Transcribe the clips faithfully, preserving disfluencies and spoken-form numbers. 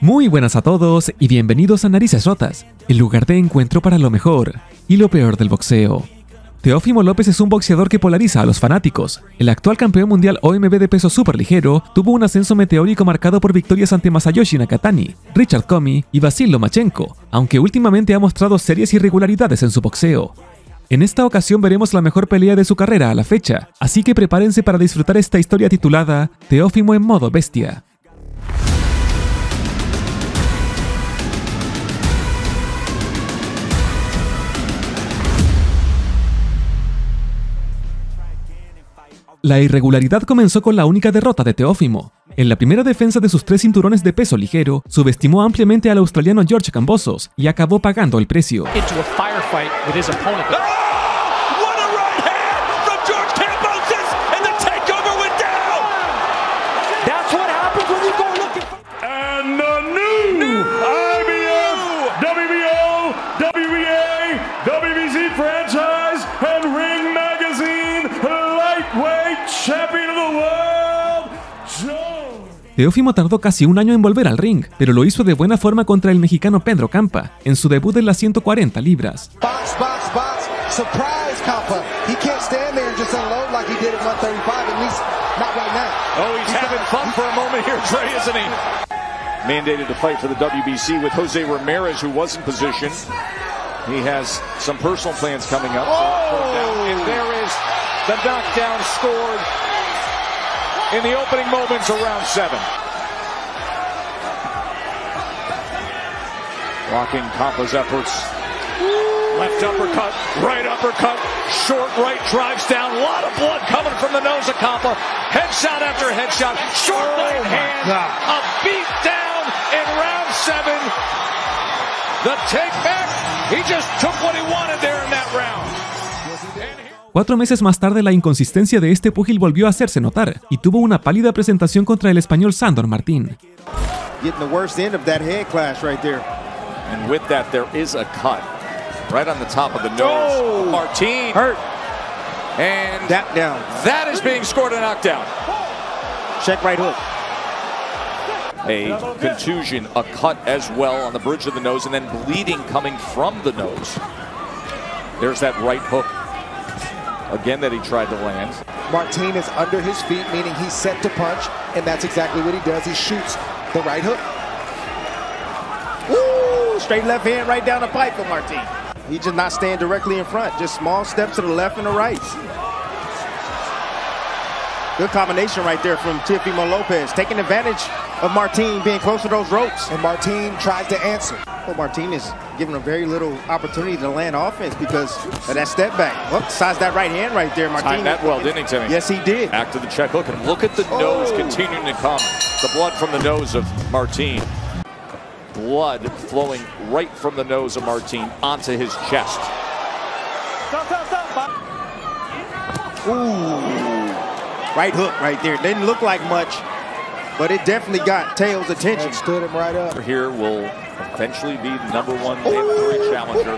Muy buenas a todos y bienvenidos a Narices Rotas, el lugar de encuentro para lo mejor y lo peor del boxeo. Teófimo López es un boxeador que polariza a los fanáticos. El actual campeón mundial O M B de peso superligero tuvo un ascenso meteórico marcado por victorias ante Masayoshi Nakataki, Richard Comey y Vasiliy Lomachenko, aunque últimamente ha mostrado serias irregularidades en su boxeo. En esta ocasión veremos la mejor pelea de su carrera a la fecha, así que prepárense para disfrutar esta historia titulada Teófimo en modo bestia. La irregularidad comenzó con la única derrota de Teófimo. En la primera defensa de sus tres cinturones de peso ligero, subestimó ampliamente al australiano George Cambosos y acabó pagando el precio. Teófimo tardó casi un año en volver al ring, pero lo hizo de buena forma contra el mexicano Pedro Campa, en su debut en las ciento cuarenta libras. In the opening moments of round seven. Blocking Campa's efforts. Left uppercut, right uppercut, short right drives down. A lot of blood coming from the nose of Campa. Headshot after headshot, short oh right hand. God. A beat down in round seven. The take back, he just took what he wanted there in that round. Cuatro meses más tarde, la inconsistencia de este púgil volvió a hacerse notar y tuvo una pálida presentación contra el español Sandor Martín. A contusion, a cut as well on the bridge of the nose and then bleeding coming from the nose. There's that right hook. Again that he tried to land. Martin is under his feet, meaning he's set to punch, and that's exactly what he does. He shoots the right hook. Woo! Straight left hand right down the pipe for Martin. He just not staying directly in front, just small steps to the left and the right. Good combination right there from Teófimo López, taking advantage of Martin being close to those ropes, and Martin tries to answer. Well, Martin is giving him very little opportunity to land offense because of that step back. Oh, sized that right hand right there, Martin. Timed that well, didn't he, Timmy? Yes, he did. Back to the check hook, and look at the oh. nose continuing to come. The blood from the nose of Martin. Blood flowing right from the nose of Martin onto his chest. Stop, stop, stop. Ooh. Right hook right there. Didn't look like much, but it definitely got Teo's attention. And stood him right up. Here will eventually be the number one mandatory challenger.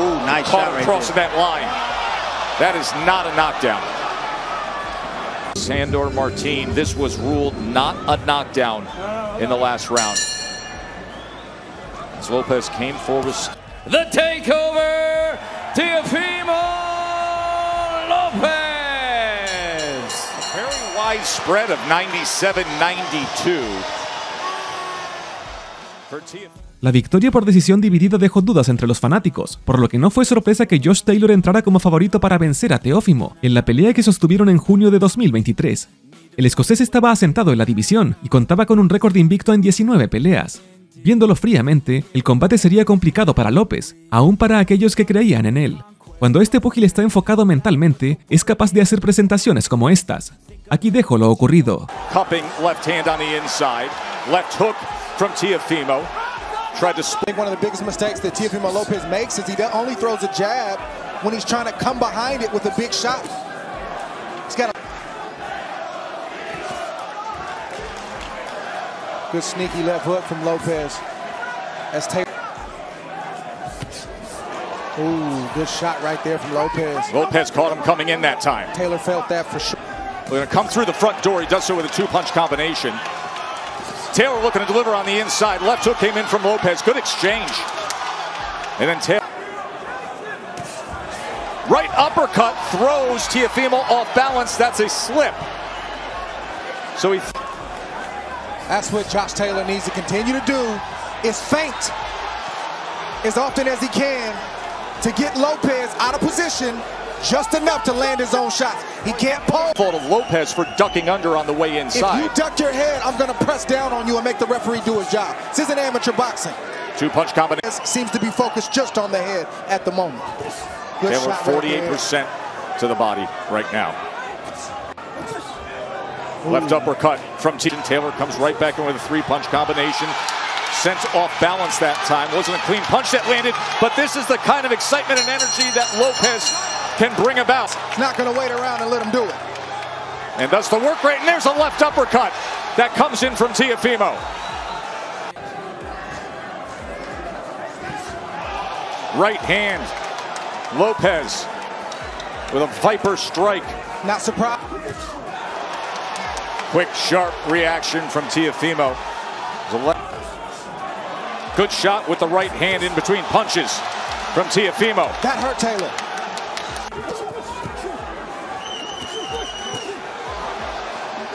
Ooh, nice shot right crossing there. That line. That is not a knockdown. Sandor Martin, this was ruled not a knockdown in the last round. As Lopez came forward. The takeover, Teófimo. Spread of noventa y siete a noventa y dos. La victoria por decisión dividida dejó dudas entre los fanáticos, por lo que no fue sorpresa que Josh Taylor entrara como favorito para vencer a Teófimo en la pelea que sostuvieron en junio de dos mil veintitrés. El escocés estaba asentado en la división y contaba con un récord invicto en diecinueve peleas. Viéndolo fríamente, el combate sería complicado para López, aún para aquellos que creían en él. Cuando este púgil está enfocado mentalmente, es capaz de hacer presentaciones como estas. Aquí dejo lo ocurrido. Cupping left hand on the inside, left hook from Teófimo. Tried to split. One of the biggest mistakes that Teófimo López makes is he only throws a jab when he's trying to come behind it with a big shot. He's got a good sneaky left hook from López. That's Taylor. Ooh, good shot right there from López. López caught him coming in that time. Taylor felt that for sure. We're going to come through the front door. He does so with a two punch combination. Taylor looking to deliver on the inside. Left hook came in from Lopez. Good exchange. And then Taylor. Right uppercut throws Teófimo off balance. That's a slip. So he. That's what Josh Taylor needs to continue to do, is feint as often as he can to get Lopez out of position just enough to land his own shots. He can't pole. Fault of Lopez for ducking under on the way inside. If you duck your head, I'm going to press down on you and make the referee do his job. This isn't amateur boxing. Two-punch combination. Seems to be focused just on the head at the moment. Good Taylor shot forty-eight percent right to the body right now. Ooh. Left uppercut from T. Taylor comes right back in with a three-punch combination. Sent off balance that time. Wasn't a clean punch that landed, but this is the kind of excitement and energy that Lopez can bring about. He's not going to wait around and let him do it. And that's the work rate, and there's a left uppercut that comes in from Teófimo. Right hand. Lopez with a viper strike. Not surprised. Quick, sharp reaction from Teófimo. Good shot with the right hand in between punches from Teófimo. That hurt Taylor.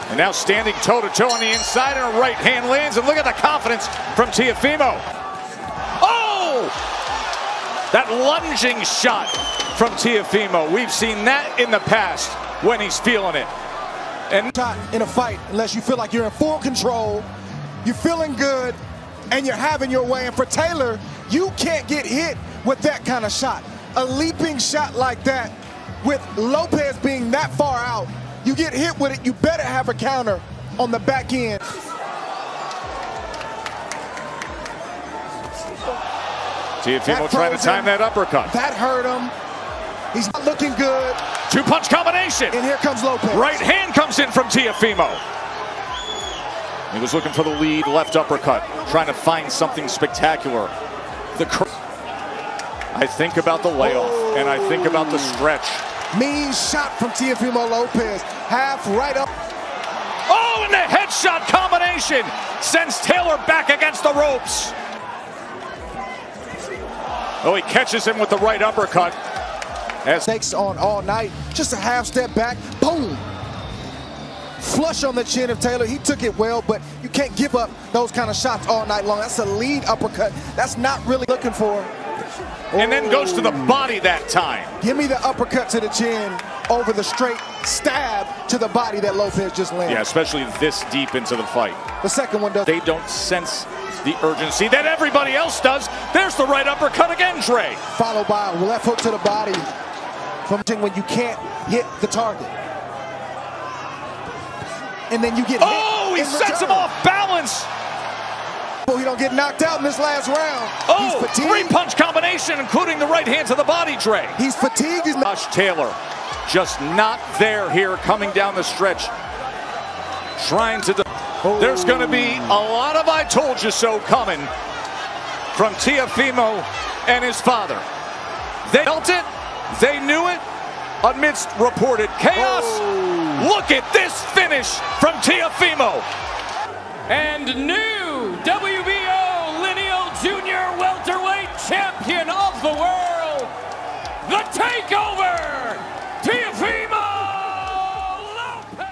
And now standing toe-to-toe on the inside, and a right hand lands, and look at the confidence from Teófimo. Oh! That lunging shot from Teófimo. We've seen that in the past when he's feeling it. And not in a fight unless you feel like you're in full control, you're feeling good, and you're having your way. And for Taylor, you can't get hit with that kind of shot. A leaping shot like that, with Lopez being that far out, you get hit with it, you better have a counter on the back end. Teófimo trying to time him. That uppercut. That hurt him. He's not looking good. Two-punch combination. And here comes Lopez. Right hand comes in from Teófimo. He was looking for the lead, left uppercut, trying to find something spectacular. The I think about the layoff, oh, and I think about the stretch. Mean shot from Teófimo Lopez, half right up. Oh, and the headshot combination sends Taylor back against the ropes. Oh, he catches him with the right uppercut. As takes on all night, just a half step back, boom. Flush on the chin of Taylor. He took it well, but you can't give up those kind of shots all night long. That's a lead uppercut. That's not really looking for. And then goes to the body that time. Give me the uppercut to the chin over the straight stab to the body that Lopez just landed. Yeah, especially this deep into the fight. The second one does. They don't sense the urgency that everybody else does. There's the right uppercut again, Dre. Followed by a left hook to the body from when you can't hit the target. And then you get oh, hit he sets return. him off balance. Well, he don't get knocked out in this last round. Oh, three-punch combination, including the right hand to the body, Dre. He's fatigued. He's Josh Taylor just not there here coming down the stretch. Trying to... Oh. There's going to be a lot of I told you so coming from Teófimo and his father. They felt it. They knew it. Amidst reported chaos. Oh. Look at this finish from Teófimo. And new W B O Lineal Junior Welterweight Champion of the World, The Takeover, Teófimo López.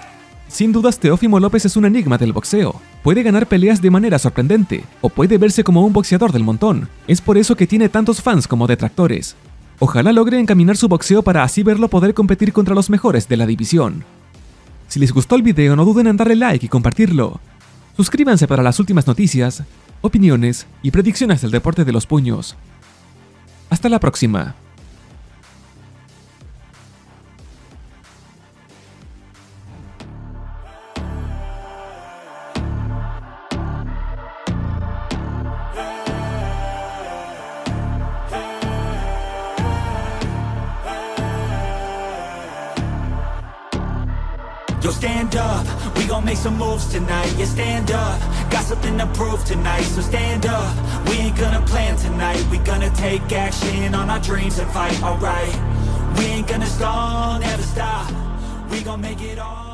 Sin dudas, Teófimo López es un enigma del boxeo. Puede ganar peleas de manera sorprendente, o puede verse como un boxeador del montón. Es por eso que tiene tantos fans como detractores. Ojalá logre encaminar su boxeo para así verlo poder competir contra los mejores de la división. Si les gustó el video, no duden en darle like y compartirlo. Suscríbanse para las últimas noticias, opiniones y predicciones del deporte de los puños. Hasta la próxima. Yo, stand up, we gon' make some moves tonight. Yeah, stand up, got something to prove tonight. So stand up, we ain't gonna plan tonight. We gonna take action on our dreams and fight, alright. We ain't gonna stall, never stop. We gon' make it all.